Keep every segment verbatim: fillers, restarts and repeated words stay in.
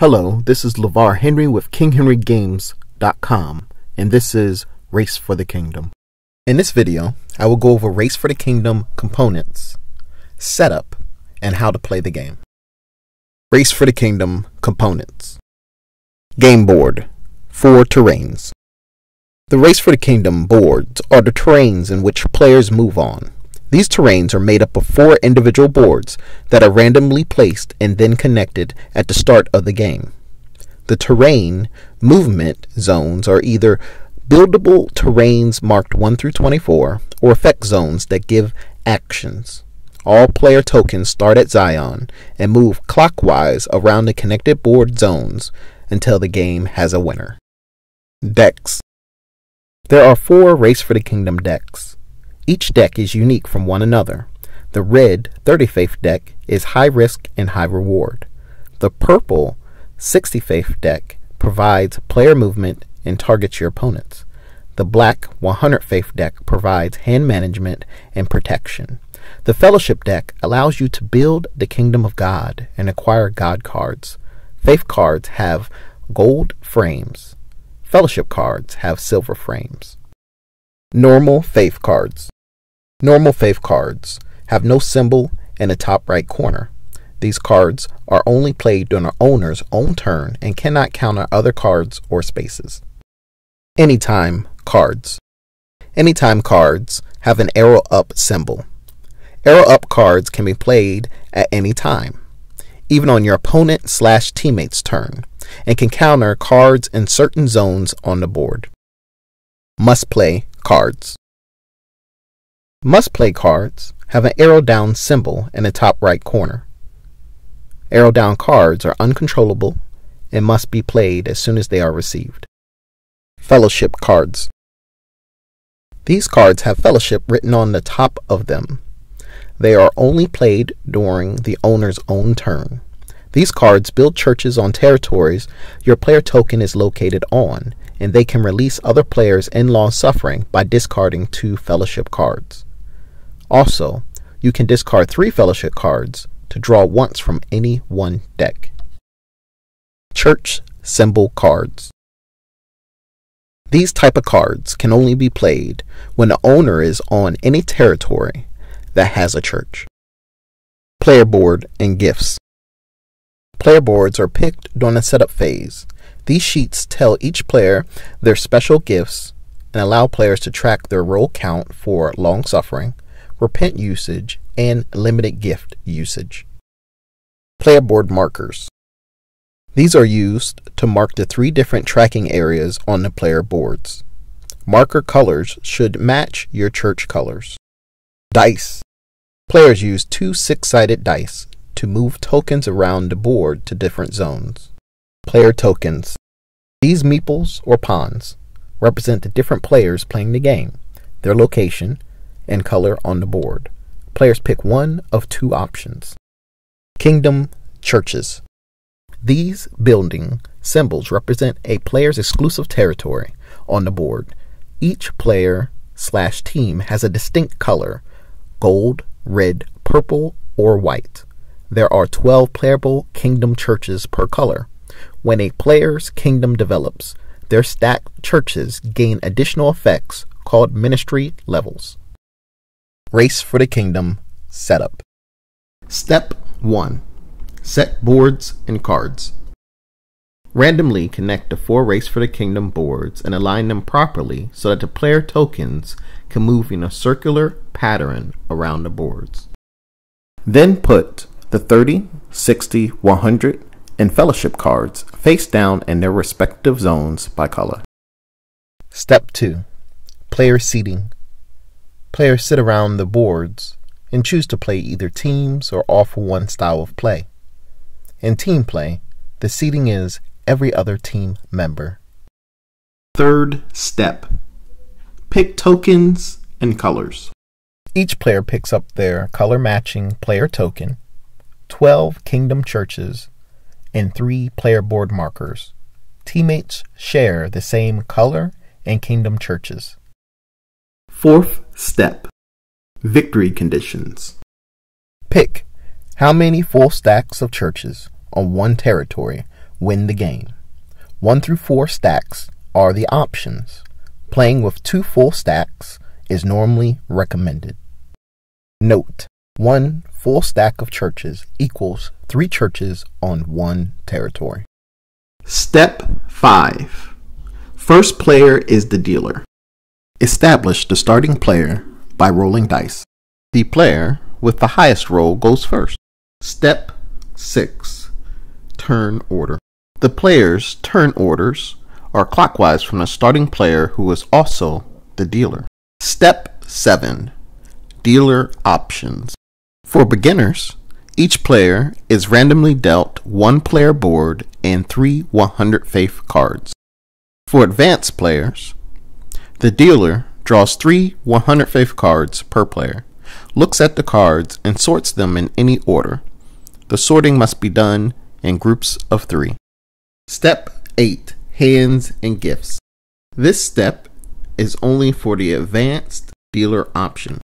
Hello, this is LeVar Henry with King Henry Games dot com, and this is Race for the Kingdom. In this video, I will go over Race for the Kingdom components, setup, and how to play the game. Race for the Kingdom components. Game board, four terrains. The Race for the Kingdom boards are the terrains in which players move on. These terrains are made up of four individual boards that are randomly placed and then connected at the start of the game. The terrain movement zones are either buildable terrains marked one through twenty-four or effect zones that give actions. All player tokens start at Zion and move clockwise around the connected board zones until the game has a winner. Decks. There are four Race for the Kingdom decks. Each deck is unique from one another. The red thirty faith deck is high risk and high reward. The purple sixty faith deck provides player movement and targets your opponents. The black one hundred faith deck provides hand management and protection. The fellowship deck allows you to build the kingdom of God and acquire God cards. Faith cards have gold frames. Fellowship cards have silver frames. Normal faith cards. Normal faith cards have no symbol in the top right corner. These cards are only played during an owner's own turn and cannot counter other cards or spaces. Anytime cards. Anytime cards have an arrow up symbol. Arrow up cards can be played at any time, even on your opponent slash teammate's turn, and can counter cards in certain zones on the board. Must play cards. Must play cards have an arrow down symbol in the top right corner. Arrow down cards are uncontrollable and must be played as soon as they are received. Fellowship cards. These cards have fellowship written on the top of them. They are only played during the owner's own turn. These cards build churches on territories your player token is located on, and they can release other players in lost suffering by discarding two fellowship cards. Also, you can discard three fellowship cards to draw once from any one deck. Church symbol cards. These type of cards can only be played when the owner is on any territory that has a church. Player board and gifts. Player boards are picked during the setup phase. These sheets tell each player their special gifts and allow players to track their roll count for long suffering, repent usage, and limited gift usage. Player board markers. These are used to mark the three different tracking areas on the player boards. Marker colors should match your church colors. Dice. Players use two six-sided dice to move tokens around the board to different zones. Player tokens. These meeples or pawns represent the different players playing the game, their location, and color on the board. Players pick one of two options. Kingdom churches. These building symbols represent a player's exclusive territory on the board. Each player slash team has a distinct color, gold, red, purple, or white. There are twelve playable kingdom churches per color. When a player's kingdom develops, their stacked churches gain additional effects called ministry levels. Race for the Kingdom setup. Step one. Set boards and cards. Randomly connect the four Race for the Kingdom boards and align them properly so that the player tokens can move in a circular pattern around the boards. Then put the thirty, sixty, one hundred, and fellowship cards face down in their respective zones by color. Step two. Player seating. Players sit around the boards and choose to play either teams or all for one style of play. In team play, the seating is every other team member. Third step. Pick tokens and colors. Each player picks up their color matching player token, twelve kingdom churches, and three player board markers. Teammates share the same color and kingdom churches. Fourth step. Victory conditions. Pick how many full stacks of churches on one territory win the game. One through four stacks are the options. Playing with two full stacks is normally recommended. Note: one full stack of churches equals three churches on one territory. Step five. First player is the dealer. Establish the starting player by rolling dice. The player with the highest roll goes first. Step six. Turn order. The player's turn orders are clockwise from the starting player, who is also the dealer. Step seven. Dealer options. For beginners, each player is randomly dealt one player board and three one hundred faith cards. For advanced players, the dealer draws three one hundred faith cards per player, looks at the cards, and sorts them in any order. The sorting must be done in groups of three. Step eight. Hands and gifts. This step is only for the advanced dealer option.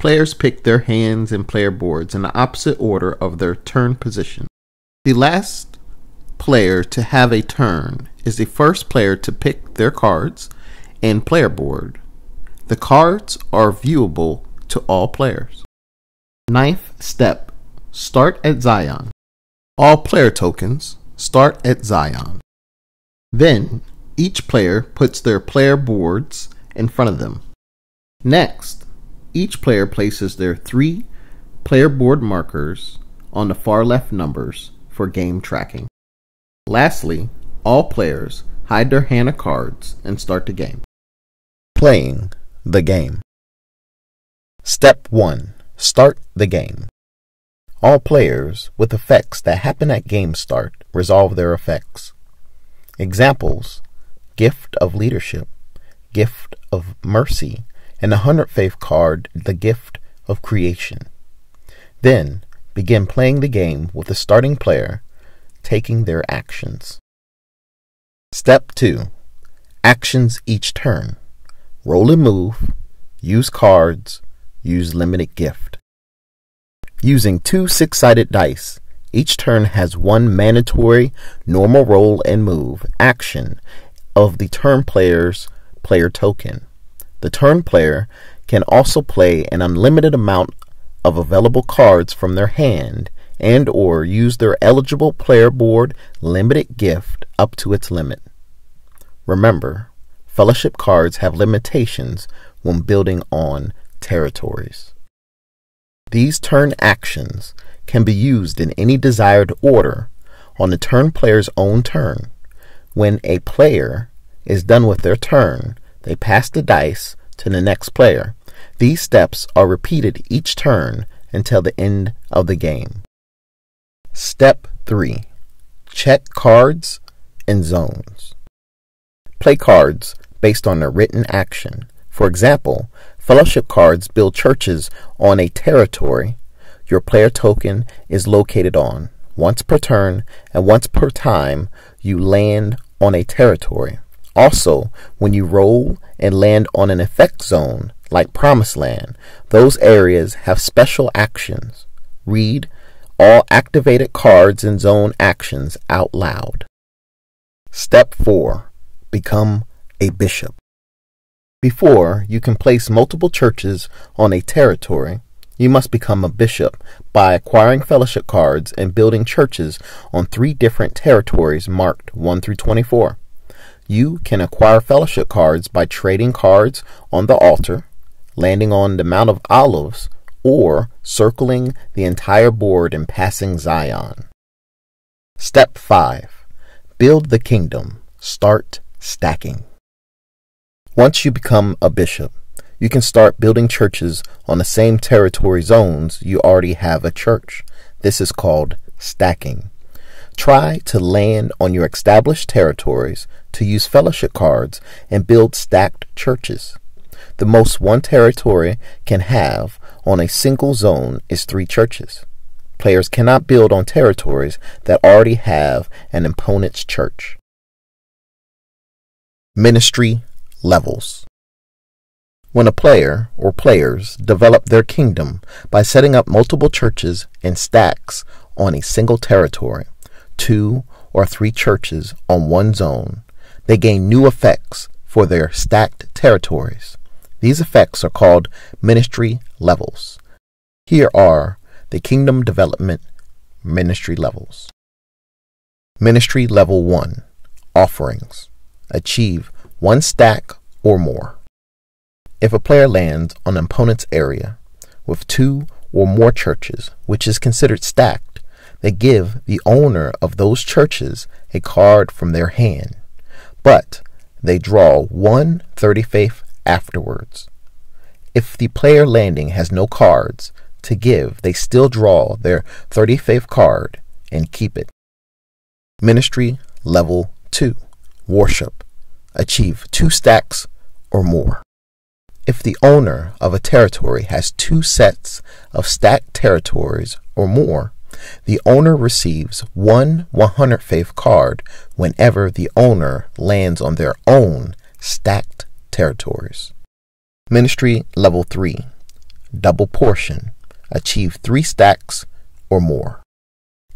Players pick their hands and player boards in the opposite order of their turn position. The last player to have a turn is the first player to pick their cards and player board. The cards are viewable to all players. Ninth step, start at Zion. All player tokens start at Zion. Then each player puts their player boards in front of them. Next, each player places their three player board markers on the far left numbers for game tracking. Lastly, all players hide their hand of cards and start the game. Playing the game. Step one. Start the game. All players with effects that happen at game start resolve their effects. Examples: Gift of Leadership, Gift of Mercy, and the one hundred faith card, the Gift of Creation. Then begin playing the game with the starting player taking their actions. Step two. Actions each turn. Roll and move, use cards, use limited gift. Using two six-sided dice, each turn has one mandatory normal roll and move action of the turn player's player token. The turn player can also play an unlimited amount of available cards from their hand and or use their eligible player board limited gift up to its limit. Remember, fellowship cards have limitations when building on territories. These turn actions can be used in any desired order on the turn player's own turn. When a player is done with their turn, they pass the dice to the next player. These steps are repeated each turn until the end of the game. Step three. Check cards and zones. Play cards based on their written action. For example, fellowship cards build churches on a territory your player token is located on, once per turn and once per time you land on a territory. Also, when you roll and land on an effect zone, like Promised Land, those areas have special actions. Read all activated cards and zone actions out loud. Step four. Become a bishop. Before you can place multiple churches on a territory, you must become a bishop by acquiring fellowship cards and building churches on three different territories marked one through twenty-four. You can acquire fellowship cards by trading cards on the altar, landing on the Mount of Olives, or circling the entire board and passing Zion. Step five. Build the kingdom. Start stacking. Once you become a bishop, you can start building churches on the same territory zones you already have a church. This is called stacking. Try to land on your established territories to use fellowship cards and build stacked churches. The most one territory can have on a single zone is three churches. Players cannot build on territories that already have an opponent's church. Ministry levels. When a player or players develop their kingdom by setting up multiple churches and stacks on a single territory, two or three churches on one zone, they gain new effects for their stacked territories. These effects are called ministry levels. Here are the Kingdom Development Ministry Levels. Ministry Level one. Offerings. Achieve one stack or more. If a player lands on an opponent's area with two or more churches, which is considered stacked, they give the owner of those churches a card from their hand, but they draw one thirty-fifth afterwards. If the player landing has no cards to give, they still draw their thirty-fifth card and keep it. Ministry Level two. Worship. Achieve two stacks or more. If the owner of a territory has two sets of stacked territories or more, the owner receives one one hundred fifth card whenever the owner lands on their own stacked territories. Ministry Level three. Double portion. Achieve three stacks or more.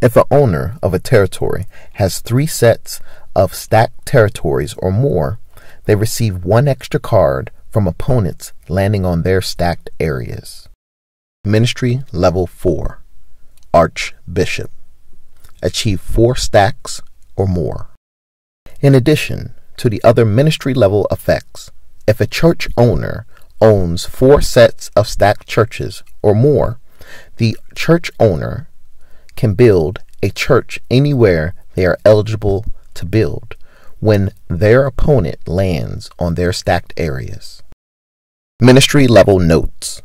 If an owner of a territory has three sets of stacked territories or more, they receive one extra card from opponents landing on their stacked areas. Ministry Level four. Archbishop. Achieve four stacks or more. In addition to the other ministry level effects, if a church owner owns four sets of stacked churches or more, the church owner can build a church anywhere they are eligible to build when their opponent lands on their stacked areas. Ministry Level Notes.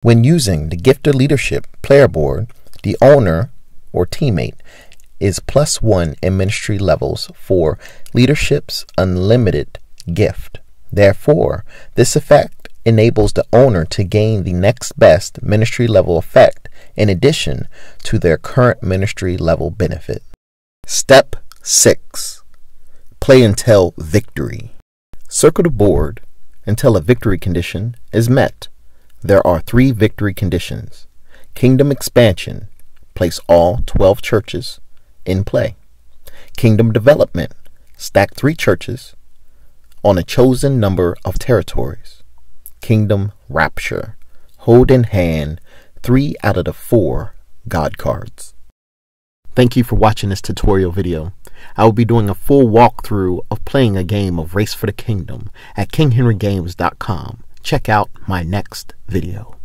When using the Gift of Leadership player board, the owner or teammate is plus one in ministry levels for leadership's unlimited gift. Therefore, this effect enables the owner to gain the next best ministry level effect in addition to their current ministry level benefit. Step six. Play until victory. Circle the board until a victory condition is met. There are three victory conditions. Kingdom expansion. Place all twelve churches in play. Kingdom development. Stack three churches on a chosen number of territories. Kingdom Rapture. Hold in hand three out of the four God cards. Thank you for watching this tutorial video. I will be doing a full walkthrough of playing a game of Race for the Kingdom at King Henry Games dot com. Check out my next video.